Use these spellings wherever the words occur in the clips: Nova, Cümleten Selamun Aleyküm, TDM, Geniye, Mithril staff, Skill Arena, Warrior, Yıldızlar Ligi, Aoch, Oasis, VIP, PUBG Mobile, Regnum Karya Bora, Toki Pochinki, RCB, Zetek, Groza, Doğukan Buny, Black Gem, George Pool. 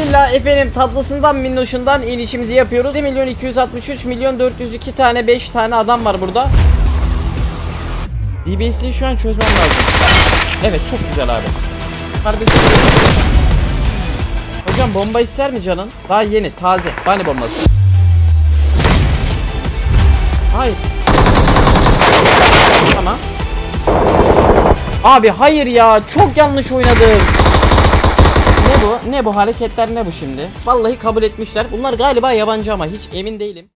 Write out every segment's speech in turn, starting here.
Bismillah efendim, tatlısından minnoşundan inişimizi yapıyoruz. 1.263.402 tane 5 tane adam var burada. DBS'i şu an çözmem lazım. Evet çok güzel abi. Kardeşim. Hocam bomba ister mi canın? Daha yeni taze. Bani bombası. Hayır. Tamam. Abi hayır ya, çok yanlış oynadım. Ne bu hareketler, ne bu şimdi? Vallahi kabul etmişler. Bunlar galiba yabancı ama hiç emin değilim.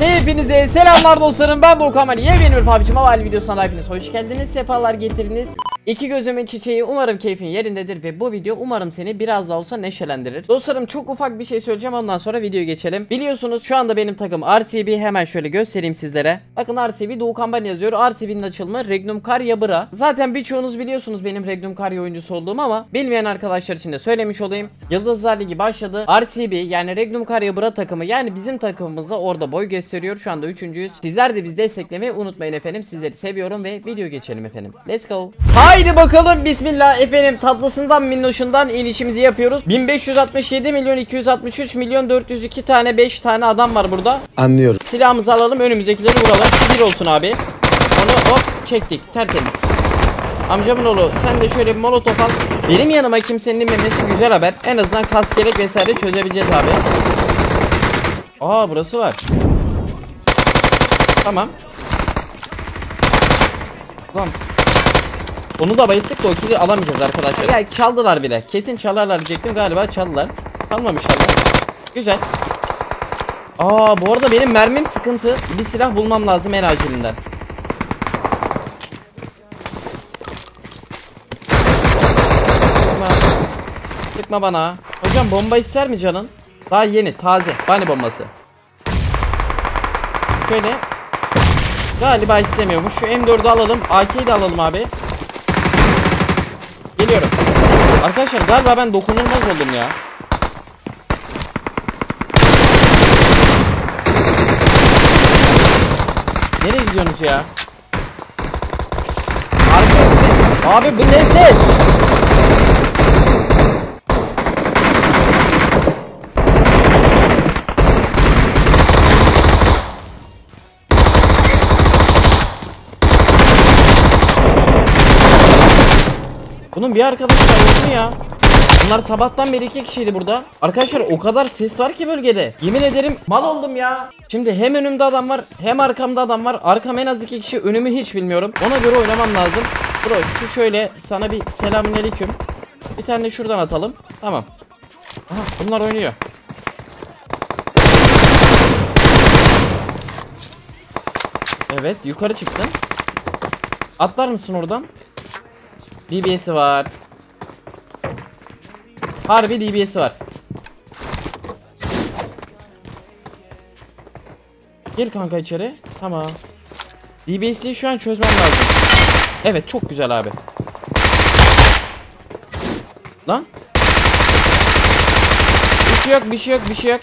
Hepinize selamlar dostlarım, ben Doğukan Buny. Yeni bir PUBG Mobile videosuna hepiniz hoş geldiniz, sefalar getirdiniz. İki gözümün çiçeği, umarım keyfin yerindedir ve bu video umarım seni biraz daha olsa neşelendirir. Dostlarım çok ufak bir şey söyleyeceğim, ondan sonra videoya geçelim. Biliyorsunuz şu anda benim takım RCB, hemen şöyle göstereyim sizlere. Bakın RCB, Doğukan Buny yazıyor. RCB'nin açılımı Regnum Karya Bora. Zaten birçoğunuz biliyorsunuz benim Regnum Karya oyuncusu olduğumu ama bilmeyen arkadaşlar için de söylemiş olayım. Yıldızlar Ligi başladı. RCB yani Regnum Karya Bora takımı, yani bizim takımımızda orada boy gösteriyor. Şu anda 3.'yüz. Sizler de bizi desteklemeyi unutmayın efendim. Sizleri seviyorum ve video geçelim efendim. Let's go. Haydi bakalım, bismillah efendim, tatlısından minnoşundan inişimizi yapıyoruz. 1.567.263.402 tane 5 tane adam var burada. Anlıyorum. Silahımızı alalım, önümüzdekileri vuralım. Bir olsun abi. Onu hop çektik, tertemiz. Amcamın oğlu sen de şöyle bir molotof al. Benim yanıma kimsenin inmemesi güzel haber. En azından kaskelek vesaire çözebileceğiz abi. Aa burası var. Tamam. Ulan. Onu da bayılttık da o kili alamayacağız arkadaşlar. Ya çaldılar bile. Kesin çalarlar diyecektim, galiba çaldılar. Çalmamışlar. Güzel. Aa bu arada benim mermim sıkıntı. Bir silah bulmam lazım en acilinden. Sıkma bana. Hocam bomba ister mi canın? Daha yeni taze. Bani bombası. Şöyle. Galiba istemiyormuş. Şu M4'ü alalım. AK'yi de alalım abi. Geliyorum. Arkadaşlar galiba ben dokunulmaz oldum ya. Nereye gidiyorsunuz ya? Arkadaşlar. Abi bu ne ses? Bunun bir arkadaşı var ya. Bunlar sabahtan beri 2 kişiydi burada. Arkadaşlar o kadar ses var ki bölgede. Yemin ederim mal oldum ya. Şimdi hem önümde adam var hem arkamda adam var. Arkam en az 2 kişi, önümü hiç bilmiyorum. Ona göre oynamam lazım. Bro şu şöyle sana bir selamünaleyküm. Bir tane şuradan atalım. Tamam. Aha, bunlar oynuyor. Evet yukarı çıktın. Atlar mısın oradan? DBS'i var. Harbi DBS'i var. Gel kanka içeri. Tamam. DBS'i şu an çözmem lazım. Evet çok güzel abi. Lan. Bir şey yok, bir şey yok, bir şey yok.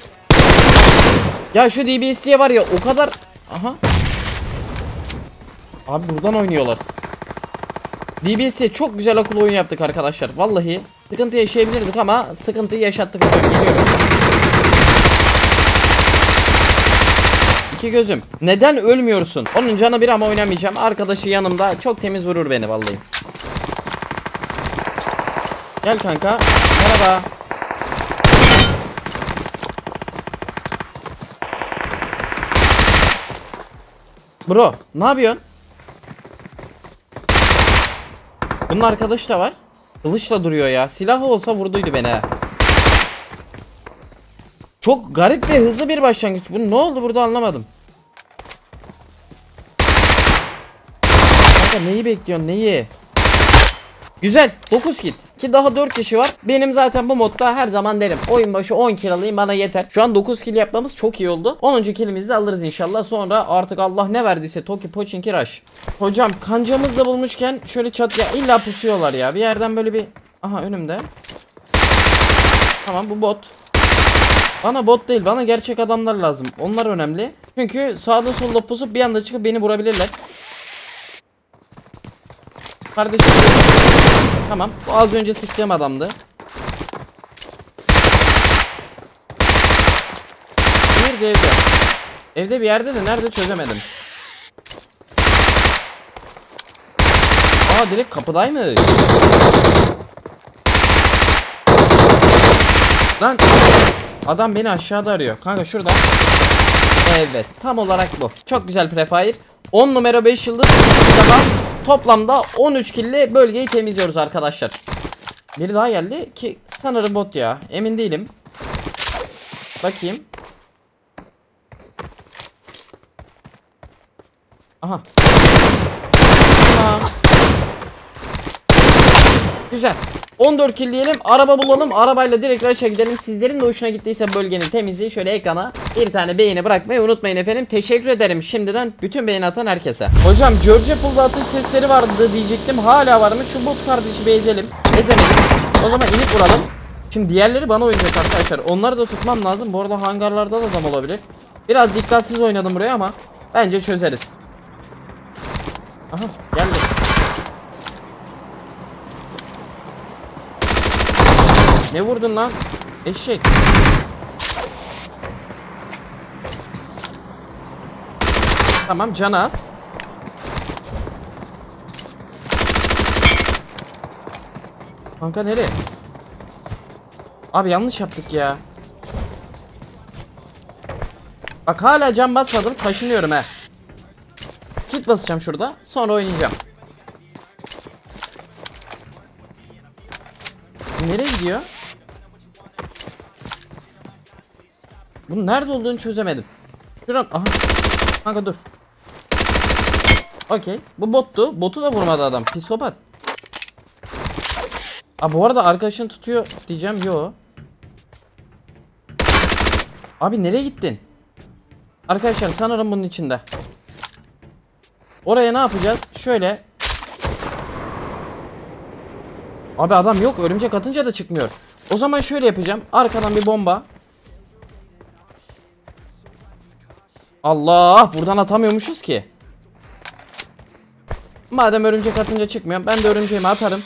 Ya şu DBS'ye var ya o kadar. Aha. Abi buradan oynuyorlar. DBS'ye çok güzel akıl oyun yaptık arkadaşlar. Vallahi sıkıntı yaşayabilirdik ama sıkıntıyı yaşattık. İki gözüm. Neden ölmüyorsun? Onun canı bir ama oynamayacağım. Arkadaşı yanımda, çok temiz vurur beni vallahi. Gel kanka. Merhaba. Bro, ne yapıyorsun? Bunun arkadaşı da var. Kılıçla duruyor ya. Silahı olsa vurduydu beni he. Çok garip ve hızlı bir başlangıç. Bu ne oldu burada anlamadım. Kanka neyi bekliyorsun, neyi? Güzel 9 kill. Ki daha 4 kişi var. Benim zaten bu modda her zaman derim, oyun başı 10 kill alayım bana yeter. Şu an 9 kill yapmamız çok iyi oldu. 10. killimizi de alırız inşallah. Sonra artık Allah ne verdiyse Toki Pochinki rush. Hocam kancamızı da bulmuşken şöyle çatıya illa pusuyorlar ya. Bir yerden böyle bir. Aha önümde. Tamam bu bot. Bana bot değil, bana gerçek adamlar lazım. Onlar önemli. Çünkü sağda solda pusup bir anda çıkıp beni vurabilirler. Kardeşim. Tamam. Bu az önce sıktığım adamdı. Nerede evde? Evde bir yerde de nerede çözemedim. Aa direkt kapıdaymış. Lan adam beni aşağıda arıyor. Kanka şurada. Evet tam olarak bu. Çok güzel prefire. 10 numara 5 yıldız. Toplamda 13 kille bölgeyi temizliyoruz arkadaşlar. Biri daha geldi ki sanırım bot ya. Emin değilim. Bakayım. Aha. Tamam. Güzel. 14 kill diyelim. Araba bulalım. Arabayla direkt aşağı gidelim. Sizlerin de hoşuna gittiyse bölgenin temizliği şöyle ekrana bir tane beğeni bırakmayı unutmayın efendim. Teşekkür ederim şimdiden bütün beğeni atan herkese. Hocam George Pool'da atış sesleri vardı diyecektim. Hala var mı? Şu bot kardeşi bezelim. O zaman inip vuralım. Şimdi diğerleri bana oynayacak arkadaşlar. Onları da tutmam lazım. Bu arada hangarlarda da adam olabilir. Biraz dikkatsiz oynadım buraya ama bence çözeriz. Aha geldi. Ne vurdun lan? Eşek. Tamam can az. Kanka nereye? Abi yanlış yaptık ya. Bak hala can basmadım. Taşınıyorum he. Kit basacağım şurada. Sonra oynayacağım. Nereye gidiyor? Bunun nerede olduğunu çözemedim. Şuran. Aha. Kanka dur. Okey. Bu bottu. Botu da vurmadı adam. Psikopat. Aa bu arada arkadaşın tutuyor diyeceğim. Yo. Abi nereye gittin? Arkadaşlar sanırım bunun içinde. Oraya ne yapacağız? Şöyle. Abi adam yok. Örümcek atınca da çıkmıyor. O zaman şöyle yapacağım. Arkadan bir bomba. Allah buradan atamıyormuşuz ki. Madem örümcek atınca çıkmıyor, ben de örümceğimi atarım.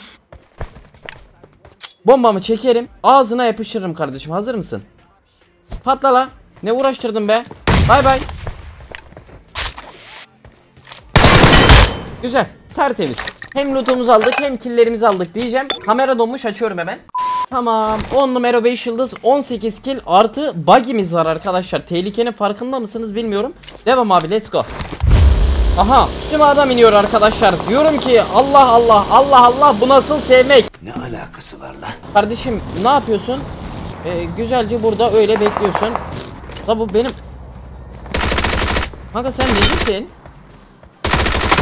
Bombamı çekerim, ağzına yapıştırırım kardeşim. Hazır mısın? Patla la. Ne uğraştırdın be? Bay bay. Güzel, tertemiz. Hem lootumuzu aldık hem killerimizi aldık diyeceğim. Kamera donmuş, açıyorum hemen. Tamam, 10 numara 5 yıldız, 18 kill artı bug'imiz var arkadaşlar. Tehlikenin farkında mısınız bilmiyorum. Devam abi, let's go. Aha üstüme adam iniyor arkadaşlar. Diyorum ki Allah Allah Allah Allah, bu nasıl sevmek? Ne alakası var lan? Kardeşim ne yapıyorsun? Güzelce burada öyle bekliyorsun. Da bu benim. Kanka sen necisin?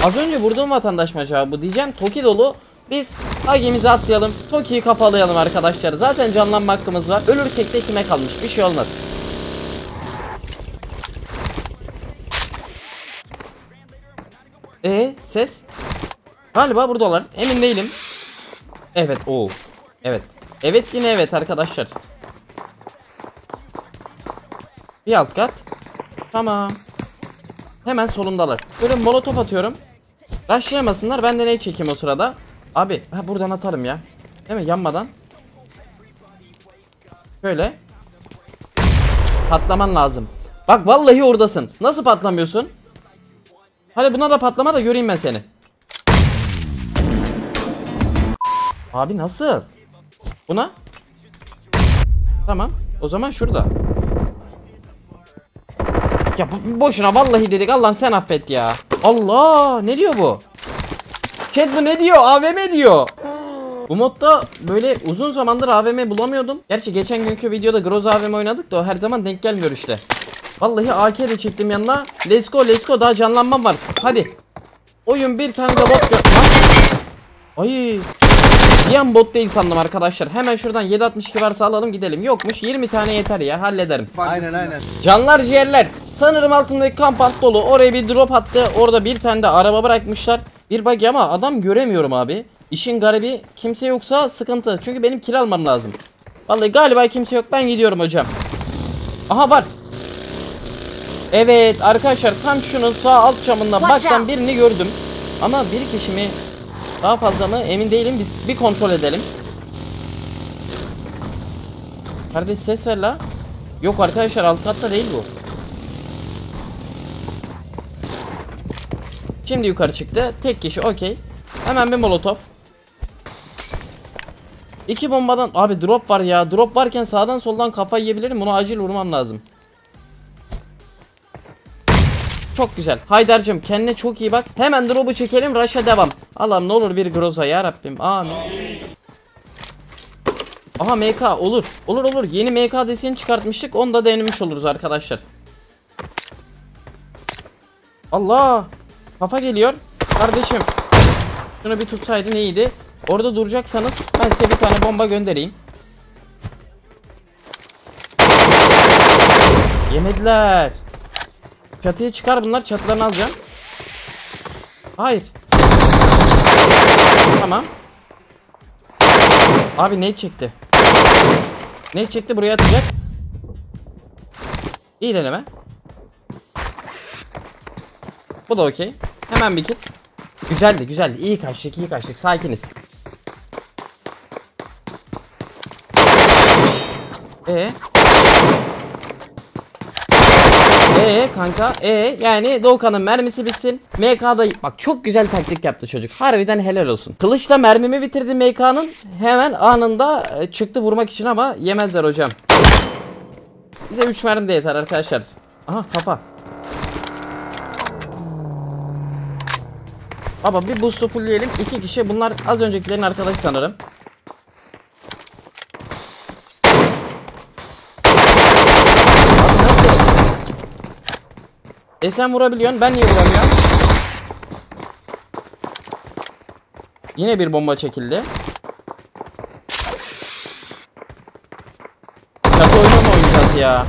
Az önce vurduğum vatandaş mı acaba bu diyeceğim. Toki dolu. Biz agimizi atlayalım. Toki'yi kapalayalım arkadaşlar. Zaten canlanma hakkımız var. Ölürsek de kime kalmış? Bir şey olmaz. Ses? Galiba buradalar. Emin değilim. Evet. Oo. Evet. Evet yine evet arkadaşlar. Bir alt kat. Tamam. Hemen solundalar. Böyle molotof atıyorum. Başlayamasınlar. Ben de ne çekeyim o sırada? Abi ha, buradan atarım ya. Değil mi? Yanmadan. Şöyle. Patlaman lazım. Bak vallahi oradasın. Nasıl patlamıyorsun? Hadi buna da patlama da göreyim ben seni. Abi nasıl? Buna? Tamam. O zaman şurada. Ya boşuna vallahi dedik. Allah'ım sen affet ya. Allah! Ne diyor bu? Chat bu ne diyor? AVM diyor. Bu modda böyle uzun zamandır AVM bulamıyordum. Gerçi geçen günkü videoda Groz AVM oynadık da o her zaman denk gelmiyor işte. Vallahi AK de çektim yanına. Let's go let's go, daha canlanmam var. Hadi. Oyun bir tane de bot gör. Ay. Diyen bot değil sandım arkadaşlar. Hemen şuradan 7.62 varsa alalım gidelim. Yokmuş, 20 tane yeter ya, hallederim. Aynen aynen. Canlar ciğerler. Sanırım altındaki kamp alt dolu. Oraya bir drop attı. Orada bir tane de araba bırakmışlar. Bir buggy ama adam göremiyorum abi. İşin garibi, kimse yoksa sıkıntı. Çünkü benim kill almam lazım. Vallahi galiba kimse yok, ben gidiyorum hocam. Aha var. Evet arkadaşlar tam şunun sağ alt camından baktan birini gördüm. Ama bir kişi mi daha fazla mı emin değilim, biz bir kontrol edelim. Kardeş ses ver la. Yok arkadaşlar alt katta değil bu. Şimdi yukarı çıktı. Tek kişi, okey. Hemen bir molotof. İki bombadan. Abi drop var ya. Drop varken sağdan soldan kafa yiyebilirim. Bunu acil vurmam lazım. Çok güzel. Haydar'cığım kendine çok iyi bak. Hemen drop'u çekelim. Rush'a devam. Allah'ım ne olur bir Groza ya Rabbim. Amin. Aha MK olur. Olur olur. Yeni MK deseni çıkartmıştık. Onu da denemiş oluruz arkadaşlar. Allah. Kafa geliyor. Kardeşim. Şunu bir tutsaydın iyiydi. Orada duracaksanız ben size bir tane bomba göndereyim. Yemediler. Çatıya çıkar bunlar. Çatılarını alacağım. Hayır. Tamam. Abi ne çekti? Ne çekti, buraya atacak. İyi deneme. Bu da okey. Hemen bir kit. Güzeldi güzeldi. İyi kaçtık iyi kaçtık. Sakiniz. Kanka yani Doğukan'ın mermisi bitsin. MK'da bak çok güzel taktik yaptı çocuk. Harbiden helal olsun. Kılıçla mermimi bitirdi MK'nın. Hemen anında çıktı vurmak için ama yemezler hocam. Bize 3 mermi de yeter arkadaşlar. Aha kafa. Ama bir boost'u fullleyelim. 2 kişi bunlar az öncekilerin arkadaşı sanırım. Sen vurabiliyorsun, ben niye vuramıyorum? Yine bir bomba çekildi. Çatı oynama oynayacağız ya.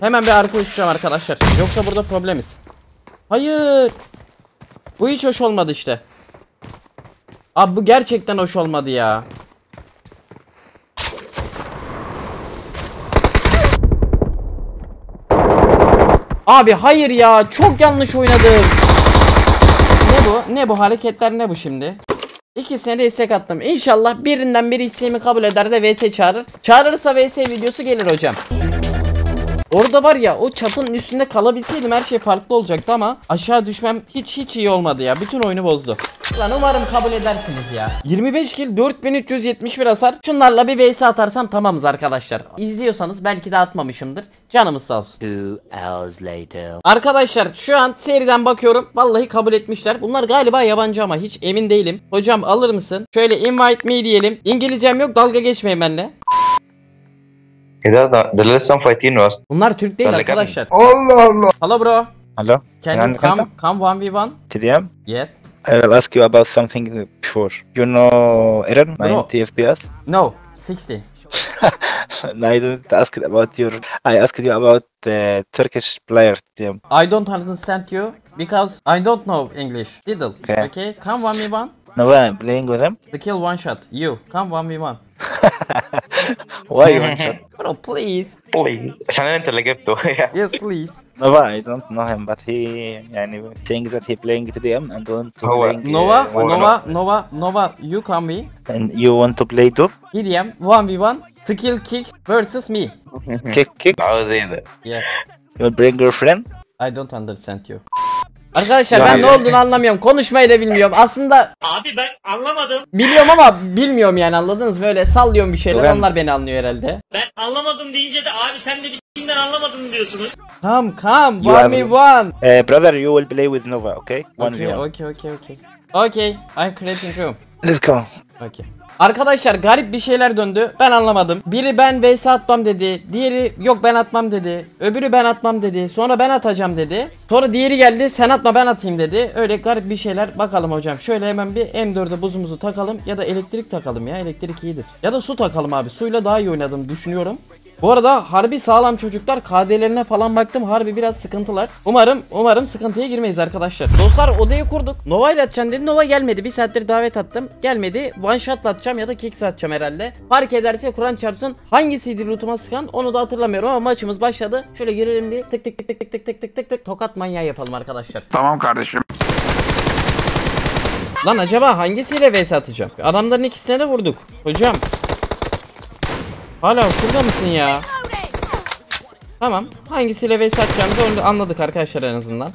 Hemen bir arka uçacağım arkadaşlar. Yoksa burada problemiz. Hayır. Bu hiç hoş olmadı işte. Abi bu gerçekten hoş olmadı ya. Abi hayır ya, çok yanlış oynadım. Ne bu? Ne bu hareketler, ne bu şimdi? İkisine de istek attım. İnşallah birinden biri isteğimi kabul eder de vs çağırır. Çağırırsa vs videosu gelir hocam. Orada var ya, o çatının üstünde kalabilseydim her şey farklı olacaktı ama aşağı düşmem hiç iyi olmadı ya. Bütün oyunu bozdu. Lan umarım kabul edersiniz ya. 25 kill, 4371 hasar. Şunlarla bir vs atarsam tamamız arkadaşlar. İzliyorsanız belki de atmamışımdır. Canımız sağ olsun. 2 hours later. Arkadaşlar şu an seriden bakıyorum. Vallahi kabul etmişler. Bunlar galiba yabancı ama hiç emin değilim. Hocam alır mısın? Şöyle invite me diyelim. İngilizcem yok, dalga geçmeyin benimle. Bunlar Türk değil arkadaşlar. Allah Allah. Hello bro. Hello. Can you come 1v1? TDM? Yeah. I will ask you about something before. You know error? 90 FPS? No, 60. No, I didn't ask about your... I asked you about the Turkish player team. I don't understand you because I don't know English. Diddle. Okay. Okay, come 1v1. No, I'm playing with him. The kill one shot. You, come 1v1. Why one shot? Bro, please. Please. Yes, please. Nova, I don't know him, but he thinks that he playing TDM and want to play. Nova, you come me. And you want to play too? TDM 1v1 skill kicks versus me. Kick. Yeah. You bring your friend? I don't understand you. Arkadaşlar ben ne olduğunu anlamıyorum. Konuşmayı da bilmiyorum. Aslında abi ben anlamadım. Biliyorum ama bilmiyorum yani, anladınız mı? Böyle sallıyorum bir şeyler. Onlar beni anlıyor herhalde. Ben anlamadım deyince de abi sen de bir şeyden anlamadım diyorsunuz. Come 1v1. Brother you will play with Nova, okay? 1v1. Okay. I'm creating room. Let's go. Okay. Arkadaşlar garip bir şeyler döndü. Ben anlamadım. Biri ben vs atmam dedi. Diğeri yok ben atmam dedi. Öbürü ben atmam dedi. Sonra ben atacağım dedi. Sonra diğeri geldi sen atma ben atayım dedi. Öyle garip bir şeyler. Bakalım hocam. Şöyle hemen bir M4'e buzumuzu takalım. Ya da elektrik takalım ya. Elektrik iyidir. Ya da su takalım abi. Suyla daha iyi oynadım düşünüyorum. Bu arada harbi sağlam çocuklar, KD'lerine falan baktım, harbi biraz sıkıntılar. Umarım sıkıntıya girmeyiz arkadaşlar. Dostlar odayı kurduk. Nova ile atacağım dedi, Nova gelmedi. Bir saattir davet attım, gelmedi. One shot atacağım ya da kick atacağım herhalde. Fark ederse Kur'an çarpsın, hangisiydi lootuma sıkan onu da hatırlamıyorum ama maçımız başladı. Şöyle girelim bir tık tık tokat manyağı yapalım arkadaşlar. Tamam kardeşim. Lan acaba hangisiyle vs atacağım? Adamların ikisine de vurduk. Hocam. Hala şurada mısın ya? Tamam. Hangisiyle vs atacağımızı onu anladık arkadaşlar en azından.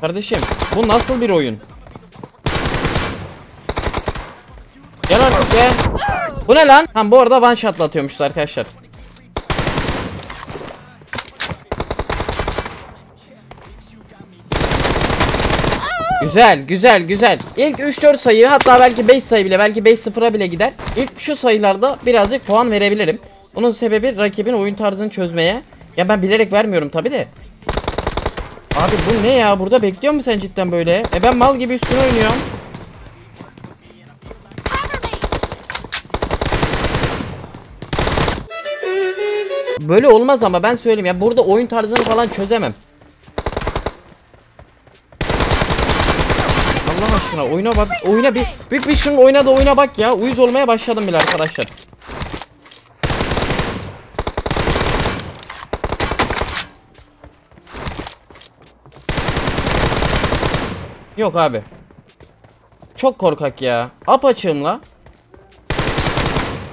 Kardeşim bu nasıl bir oyun? Gel artık be. Bu ne lan? Ha, bu arada one shot'la atıyormuştu arkadaşlar. Güzel güzel güzel. İlk 3-4 sayı, hatta belki 5 sayı bile, belki 5-0'a bile gider. İlk şu sayılarda birazcık puan verebilirim. Bunun sebebi rakibin oyun tarzını çözmeye. Ya ben bilerek vermiyorum tabi de. Abi bu ne ya, burada bekliyor musun sen cidden böyle? E ben mal gibi üstüne oynuyorum. Böyle olmaz ama ben söyleyeyim ya, burada oyun tarzını falan çözemem. Allah aşkına oyuna bak, oyuna bir şunun oyna da oyuna bak ya. Uyuz olmaya başladım bile arkadaşlar. Yok abi. Çok korkak ya. Apaçığımla.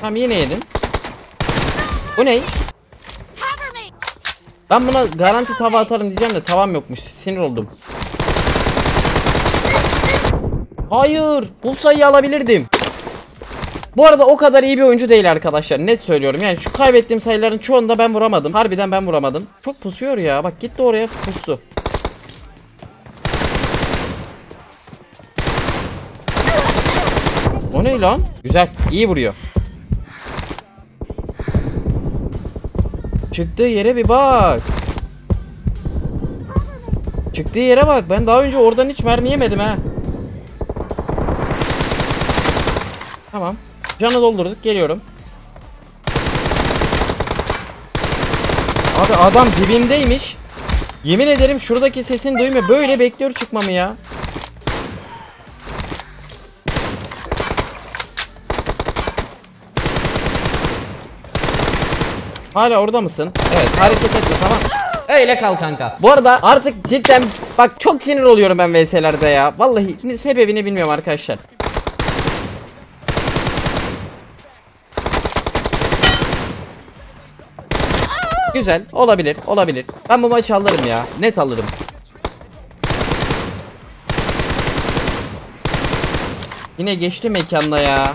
Tamam yine yedim. Bu ne? Ben buna garanti tava atarım diyeceğim de tavam yokmuş. Sinir oldum. Hayır. Bu sayıyı alabilirdim. Bu arada o kadar iyi bir oyuncu değil arkadaşlar. Net söylüyorum. Yani şu kaybettiğim sayıların çoğunda ben vuramadım. Harbiden ben vuramadım. Çok pusuyor ya. Bak gitti oraya pustu. O ne lan? Güzel. İyi vuruyor. Çıktığı yere bir bak. Çıktığı yere bak. Ben daha önce oradan hiç mermi yemedim ha. Tamam. Canı doldurduk. Geliyorum. Abi adam dibimdeymiş. Yemin ederim şuradaki sesini duymuyor. Böyle bekliyor çıkmamı ya. Hala orada mısın? Evet, hareket etme tamam. Öyle kal kanka. Bu arada artık cidden bak çok sinir oluyorum ben VS'lerde ya. Vallahi sebebini bilmiyorum arkadaşlar. Güzel, olabilir, olabilir. Ben bu maçı alırım ya. Net alırım. Yine geçti mekanda ya.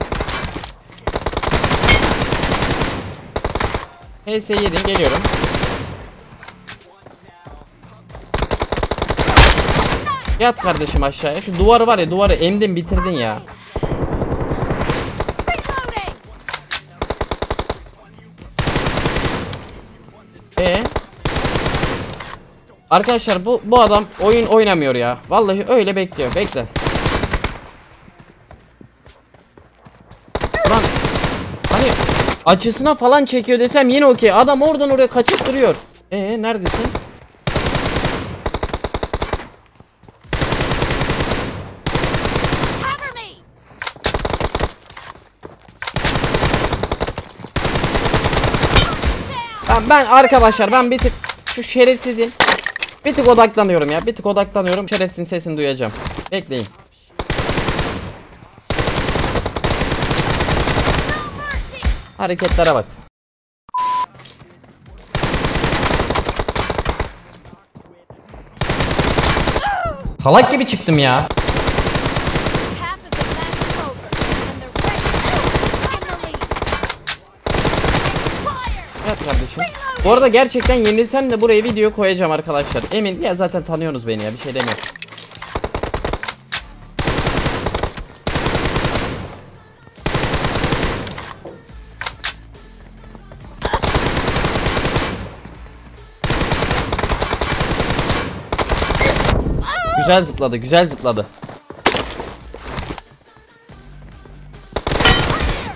HS yedin, geliyorum. Yat kardeşim aşağıya. Şu duvarı var ya, duvarı emdin bitirdin ya. Arkadaşlar bu adam oyun oynamıyor ya. Vallahi öyle bekliyor. Bekle. Lan hani açısına falan çekiyor desem yine okey. Adam oradan oraya kaçıp duruyor. Neredesin? Ben arkadaşlar bir tık şu şerefsizin odaklanıyorum ya. Şerefsizin sesini duyacağım. Bekleyin. Hareketlere bak. Salak gibi çıktım ya. Evet kardeşim. Bu arada gerçekten yenilsem de buraya video koyacağım arkadaşlar. Emin ya, zaten tanıyorsunuz beni ya, bir şey demiyorum. Güzel zıpladı, güzel zıpladı.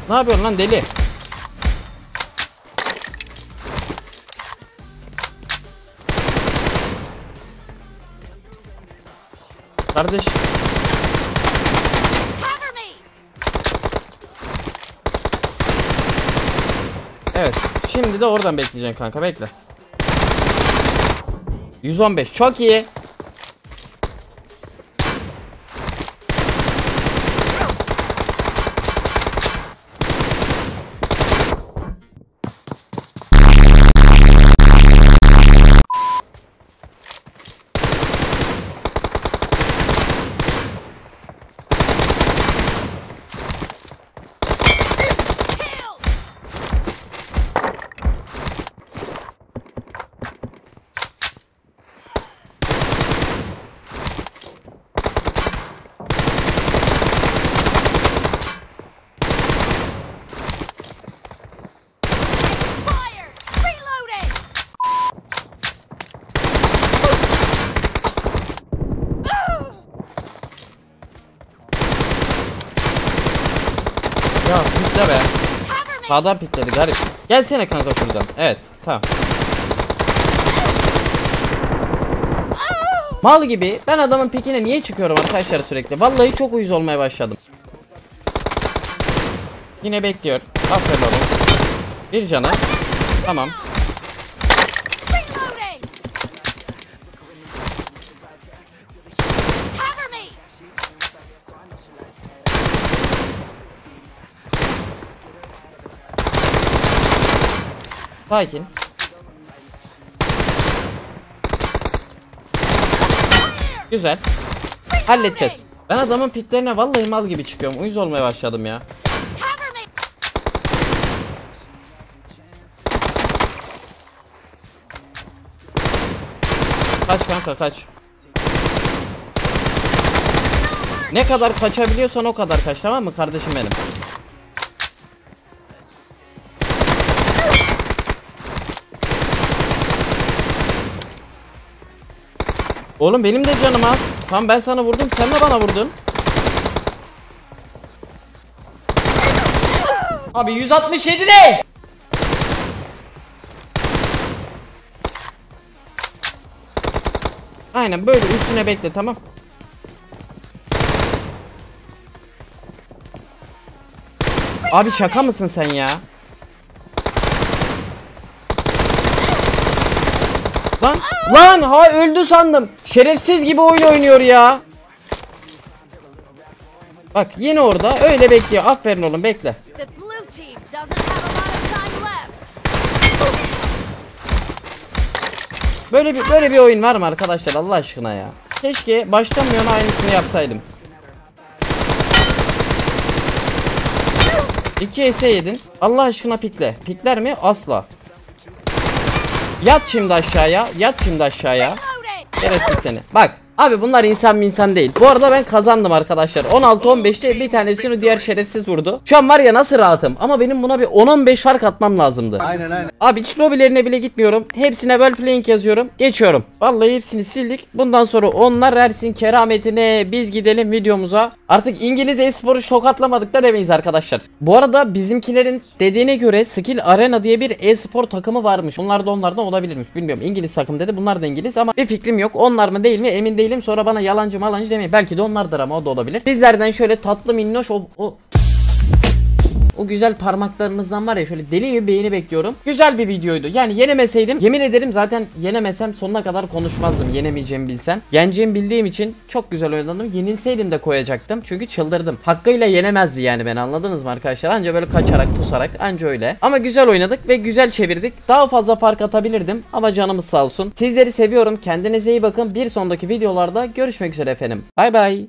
Ne yapıyorsun lan deli? Kardeş. Evet. Şimdi de oradan bekleyeceksin kanka. Bekle. 115. Çok iyi. Ya pikle be. Sağdan pikledi garip. Gelsene kanka şuradan. Evet tamam. Mal gibi ben adamın pikine niye çıkıyorum arkadaşlar sürekli? Vallahi çok uyuz olmaya başladım. Yine bekliyor. Aferin oğlum. Bir canı. Tamam. Sakin. Güzel. Halledeceğiz. Ben adamın piklerine vallahi mal gibi çıkıyorum. Uyuz olmaya başladım ya. Kaç kanka kaç. Ne kadar kaçabiliyorsan o kadar kaç, tamam mı kardeşim benim? Oğlum benim de canım az. Tam ben sana vurdum, sen de bana vurdun. Abi 167 ne? Aynen böyle üstüne bekle, tamam. Abi şaka mısın sen ya? Lan lan ha, öldü sandım. Şerefsiz gibi oyun oynuyor ya. Bak yine orada öyle bekliyor. Aferin oğlum, bekle. Böyle bir oyun var mı arkadaşlar Allah aşkına ya? Keşke baştan bu yana aynısını yapsaydım. 2 HS yedin. Allah aşkına pikle. Pikler mi? Asla. Yat şimdi aşağıya. Yat şimdi aşağıya. Gereksin seni. Bak abi bunlar insan mı insan değil. Bu arada ben kazandım arkadaşlar. 16-15'te bir tanesini diğer şerefsiz vurdu. Şu an var ya nasıl rahatım. Ama benim buna bir 10-15 fark atmam lazımdı. Aynen aynen. Abi hiç lobilerine bile gitmiyorum. Hepsine Worldplaying yazıyorum. Geçiyorum. Vallahi hepsini sildik. Bundan sonra onlar versin kerametine. Biz gidelim videomuza. Artık İngiliz e-sporu tokatlamadık da demeyiz arkadaşlar. Bu arada bizimkilerin dediğine göre Skill Arena diye bir e-spor takımı varmış. Onlar da onlardan olabilirmiş. Bilmiyorum, İngiliz takım dedi. Bunlar da İngiliz ama bir fikrim yok. Onlar mı değil mi emin değilim. Sonra bana yalancı malancı demeyin. Belki de onlardır ama o da olabilir. Sizlerden şöyle tatlı minnoş o güzel parmaklarınızdan var ya şöyle deli gibi beğeni bekliyorum. Güzel bir videoydu. Yani yenemeseydim yemin ederim, zaten yenemesem sonuna kadar konuşmazdım. Yenemeyeceğimi bilsem. Yeneceğimi bildiğim için çok güzel oynadım. Yenilseydim de koyacaktım. Çünkü çıldırdım. Hakkıyla yenemezdi yani beni, anladınız mı arkadaşlar? Anca böyle kaçarak pusarak anca öyle. Ama güzel oynadık ve güzel çevirdik. Daha fazla fark atabilirdim ama canımız sağ olsun. Sizleri seviyorum. Kendinize iyi bakın. Bir sonraki videolarda görüşmek üzere efendim. Bay bay.